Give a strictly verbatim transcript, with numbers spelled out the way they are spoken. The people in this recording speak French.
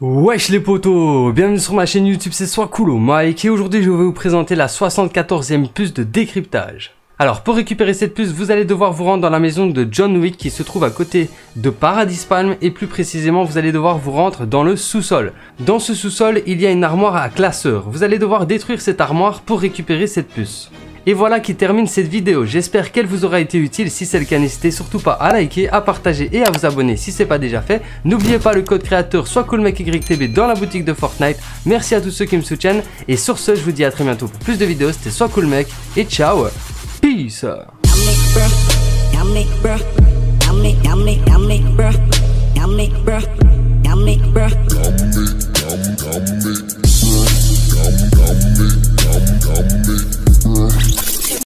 Wesh les potos, bienvenue sur ma chaîne YouTube, c'est SoitCoolMec et aujourd'hui je vais vous présenter la soixante-quatorzième puce de décryptage. Alors pour récupérer cette puce, vous allez devoir vous rendre dans la maison de John Wick qui se trouve à côté de Paradise Palm et plus précisément vous allez devoir vous rendre dans le sous-sol. Dans ce sous-sol, il y a une armoire à classeur. Vous allez devoir détruire cette armoire pour récupérer cette puce. Et voilà qui termine cette vidéo, j'espère qu'elle vous aura été utile. Si c'est le cas, n'hésitez surtout pas à liker, à partager et à vous abonner si c'est pas déjà fait. N'oubliez pas le code créateur SoitCoolMecYTB dans la boutique de Fortnite. Merci à tous ceux qui me soutiennent et sur ce je vous dis à très bientôt pour plus de vidéos. C'était SoitCoolMec et ciao, peace.